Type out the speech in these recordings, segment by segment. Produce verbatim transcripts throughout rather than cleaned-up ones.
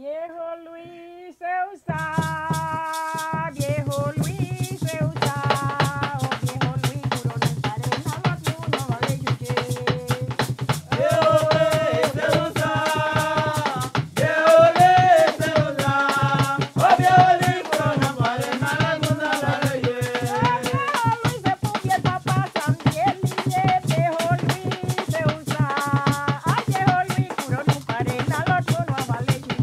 Viejo Luis a, Viejo Luis a, oh Viejo Luis, puro Nazareno, más uno va a ver yo qué. Viejo Luis a, Viejo Luis a, oh Viejo Luis, puro Nazareno, más uno va a ver yo qué. Viejo Luis se pudiera papá también, niñe, Viejo Luis a, ah Viejo Luis, puro Nazareno, los uno va a ver yo qué.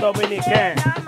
Dominican.